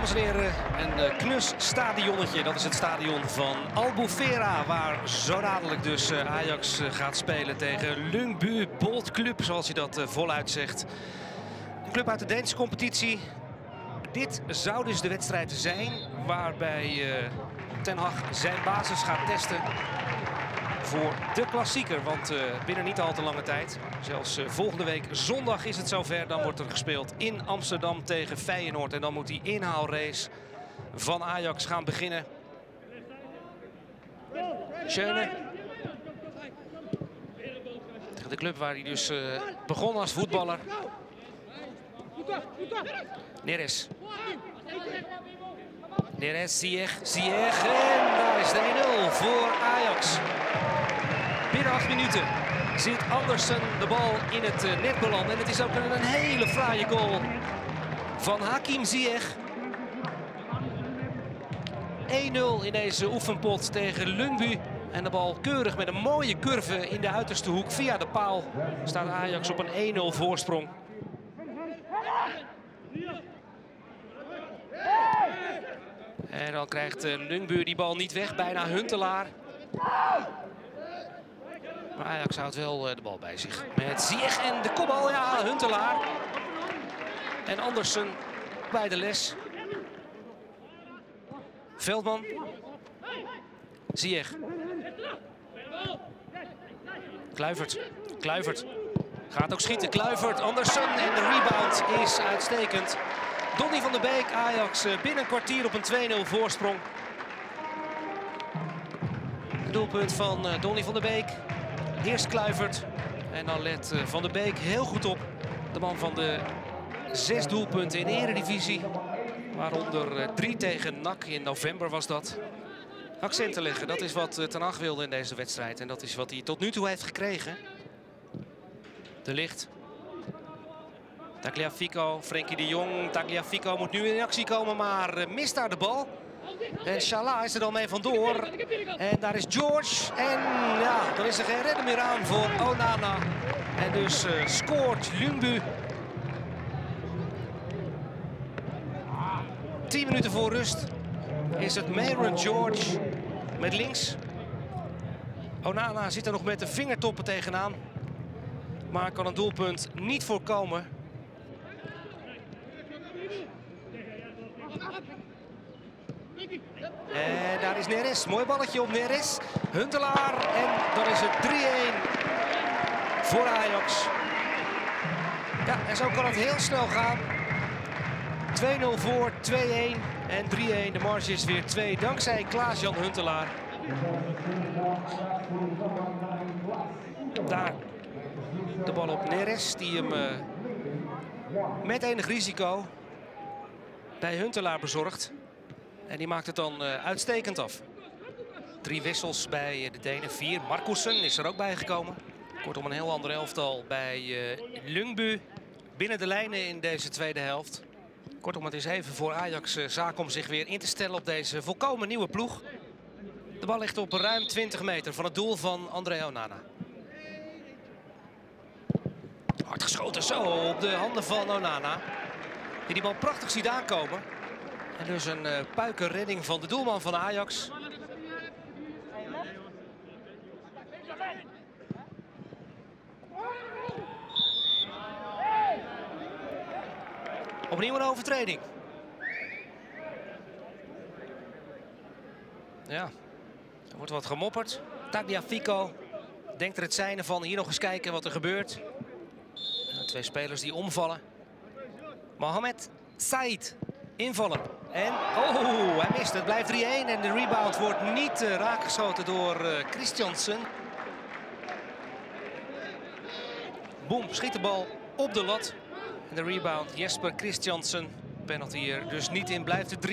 dames en heren. Een knus stadionnetje. Dat is het stadion van Albufera, waar zo dadelijk dus Ajax gaat spelen tegen Lyngby BK, zoals hij dat voluit zegt. Een club uit de Deense competitie. Dit zou dus de wedstrijd zijn waarbij Ten Hag zijn basis gaat testen voor de klassieker. Want binnen niet al te lange tijd, zelfs volgende week zondag is het zover. Dan wordt er gespeeld in Amsterdam tegen Feyenoord. En dan moet die inhaalrace van Ajax gaan beginnen. Schöne. Tegen de club waar hij dus begon als voetballer. Neres. Neres, Ziyech. En daar is de 1-0 voor Ajax. Binnen 8 minuten zit Andersen de bal in het net beland. En het is ook een hele fraaie goal van Hakim Ziyech. 1-0 in deze oefenpot tegen Lyngby. En de bal keurig met een mooie curve in de uiterste hoek. Via de paal staat Ajax op een 1-0 voorsprong. En dan krijgt Lyngby die bal niet weg, bijna Huntelaar. Maar Ajax houdt wel de bal bij zich. Met Ziyech en de kopbal, ja, Huntelaar. En Andersen bij de les. Veldman. Ziyech. Kluivert. Gaat ook schieten, Kluivert, Andersen en de rebound is uitstekend. Donny van de Beek, Ajax binnen een kwartier op een 2-0 voorsprong. Doelpunt van Donny van de Beek. Eerst Kluivert en dan let Van de Beek heel goed op. De man van de 6 doelpunten in de Eredivisie. Waaronder 3 tegen NAC, in november was dat. Accenten leggen, dat is wat Ten Hag wilde in deze wedstrijd. En dat is wat hij tot nu toe heeft gekregen. De Ligt. Tagliafico, Frenkie de Jong. Tagliafico moet nu in actie komen, maar mist daar de bal. En Salah is er dan mee vandoor. En daar is George. En ja, dan is er geen redder meer aan voor Onana. En dus scoort Lyngby. 10 minuten voor rust is het Mayron George met links. Onana zit er nog met de vingertoppen tegenaan. Maar kan een doelpunt niet voorkomen. En daar is Neres. Mooi balletje op Neres. Huntelaar. En dan is het 3-1 voor Ajax. Ja, en zo kan het heel snel gaan. 2-0 voor, 2-1 en 3-1. De marge is weer 2 dankzij Klaas-Jan Huntelaar. Daar. De bal op Neres, die hem met enig risico bij Huntelaar bezorgt. En die maakt het dan uitstekend af. 3 wissels bij de Denen, 4. Marcussen is er ook bijgekomen. Kortom, een heel ander elftal bij Lyngby. Binnen de lijnen in deze tweede helft. Kortom, het is even voor Ajax zaak om zich weer in te stellen op deze volkomen nieuwe ploeg. De bal ligt op ruim 20 meter van het doel van André Onana. Hard geschoten zo op de handen van Onana. Die bal prachtig ziet aankomen. En dus een puikenredding van de doelman van Ajax. Opnieuw een overtreding. Ja, er wordt wat gemopperd. Tagliafico denkt er het zijne van. Hier nog eens kijken wat er gebeurt. 2 spelers die omvallen. Mohamed Saïd invallen. En oh, hij mist. Het blijft 3-1 en de rebound wordt niet raakgeschoten door Christiansen. Boom, schiet de bal op de lat. En de rebound Jesper Christiansen. Penalty hier dus niet in. Blijft het 3-1.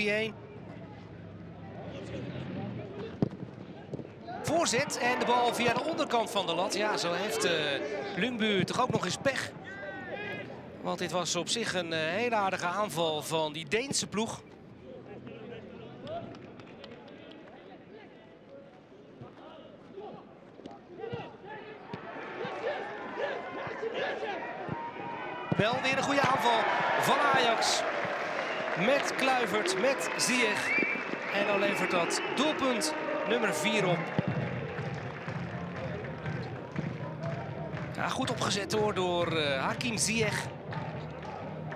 Voorzet en de bal via de onderkant van de lat. Ja, zo heeft Lyngby toch ook nog eens pech. Want dit was op zich een hele aardige aanval van die Deense ploeg. Wel weer een goede aanval van Ajax. met Kluivert, met Ziyech. En dan levert dat doelpunt nummer 4 op. Ja, goed opgezet hoor, door Hakim Ziyech.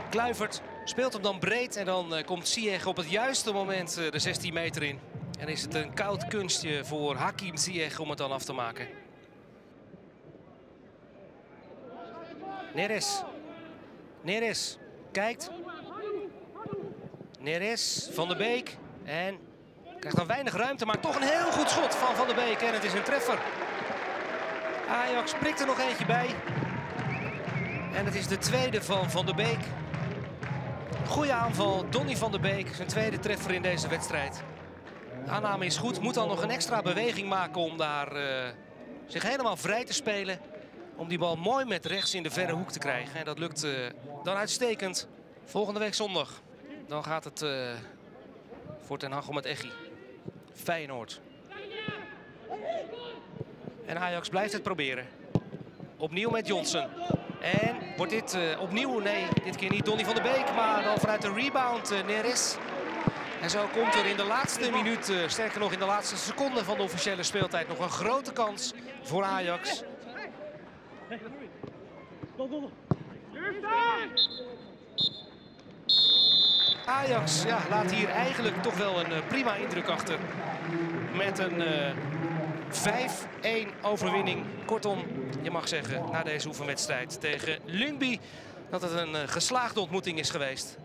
Kluivert speelt hem dan breed en dan komt Ziyech op het juiste moment de 16 meter in. En is het een koud kunstje voor Hakim Ziyech om het dan af te maken. Neres. Neres kijkt. Neres, Van de Beek. En krijgt dan weinig ruimte, maar toch een heel goed schot van Van de Beek. En het is een treffer. Ajax prikt er nog eentje bij. En het is de tweede van de Beek. Goeie aanval, Donny van de Beek. Zijn tweede treffer in deze wedstrijd. De aanname is goed, moet dan nog een extra beweging maken om daar zich helemaal vrij te spelen. Om die bal mooi met rechts in de verre hoek te krijgen. En dat lukt dan uitstekend volgende week zondag. Dan gaat het voor Ten Hag om het Echi. Feyenoord. En Ajax blijft het proberen. Opnieuw met Johnson. En wordt dit opnieuw, nee, dit keer niet Donny van de Beek, maar dan vanuit de rebound Neres. En zo komt er in de laatste minuut, sterker nog in de laatste seconde van de officiële speeltijd, nog een grote kans voor Ajax. Ajax laat hier eigenlijk toch wel een prima indruk achter. Met een 5-1 overwinning. Kortom, je mag zeggen, na deze oefenwedstrijd tegen Lyngby, dat het een geslaagde ontmoeting is geweest.